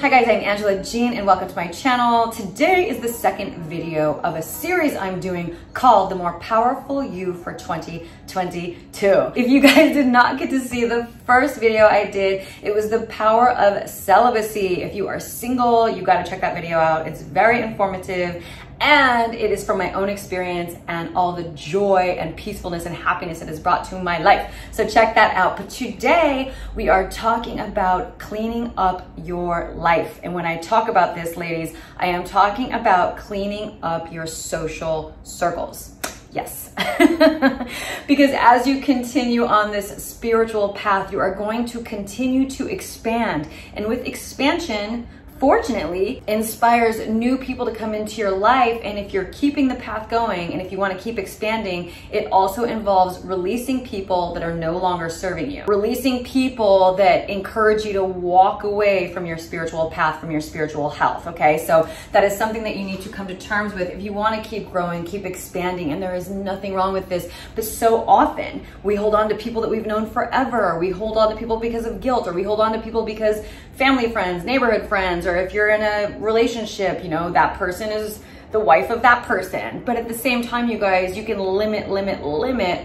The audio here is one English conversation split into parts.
Hi guys, I'm Angela Jean and welcome to my channel. Today is the second video of a series I'm doing called The More Powerful You for 2022. If you guys did not get to see the first video I did, it was the power of celibacy. If you are single, you got to check that video out. It's very informative. And it is from my own experience and all the joy and peacefulness and happiness it has brought to my life. So check that out. But today we are talking about cleaning up your life. And when I talk about this, ladies, I am talking about cleaning up your social circles. Yes, because as you continue on this spiritual path, you are going to continue to expand. And with expansion, fortunately, inspires new people to come into your life. And if you're keeping the path going and if you want to keep expanding, it also involves releasing people that are no longer serving you, releasing people that encourage you to walk away from your spiritual path, from your spiritual health. Okay, so that is something that you need to come to terms with if you want to keep growing, keep expanding. And there is nothing wrong with this, but so often we hold on to people that we've known forever. We hold on to people because of guilt, or we hold on to people because family friends, neighborhood friends, or if you're in a relationship, you know, that person is the wife of that person. But at the same time, you guys, you can limit,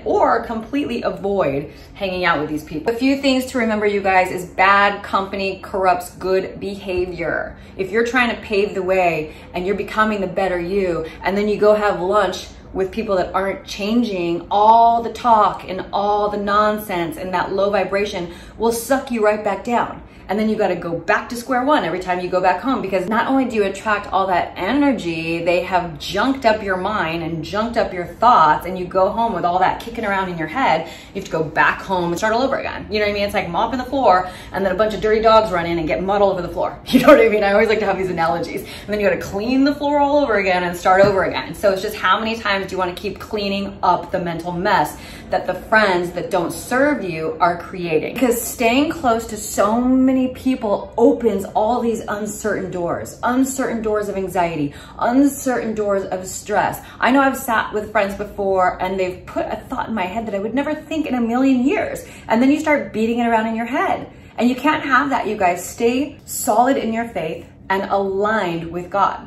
or completely avoid hanging out with these people. A few things to remember, you guys, is bad company corrupts good behavior. If you're trying to pave the way and you're becoming the better you, and then you go have lunch with people that aren't changing, all the talk and all the nonsense and that low vibration will suck you right back down. And then you got to go back to square one every time you go back home, because not only do you attract all that energy, they have junked up your mind and junked up your thoughts, and you go home with all that kicking around in your head. You have to go back home and start all over again. You know what I mean? It's like mopping the floor and then a bunch of dirty dogs run in and get mud all over the floor. You know what I mean? I always like to have these analogies. And then you got to clean the floor all over again and start over again. So it's just, how many times do you want to keep cleaning up the mental mess that the friends that don't serve you are creating? Because staying close to so many people opens all these uncertain doors of anxiety, uncertain doors of stress. I know I've sat with friends before and they've put a thought in my head that I would never think in a million years. And then you start beating it around in your head. And you can't have that, you guys. Stay solid in your faith and aligned with God,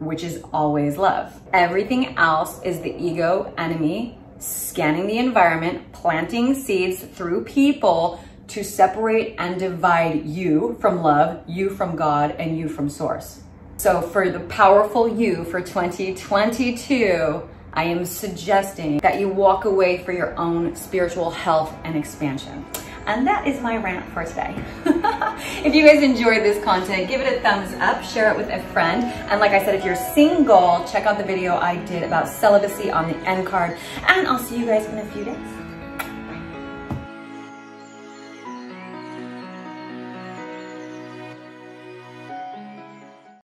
which is always love. Everything else is the ego enemy, scanning the environment, planting seeds through people to separate and divide you from love, you from God, and you from source. So for the powerful you for 2022, I am suggesting that you walk away for your own spiritual health and expansion. And that is my rant for today. If you guys enjoyed this content, give it a thumbs up, share it with a friend. And like I said, if you're single, check out the video I did about celibacy on the end card. And I'll see you guys in a few days.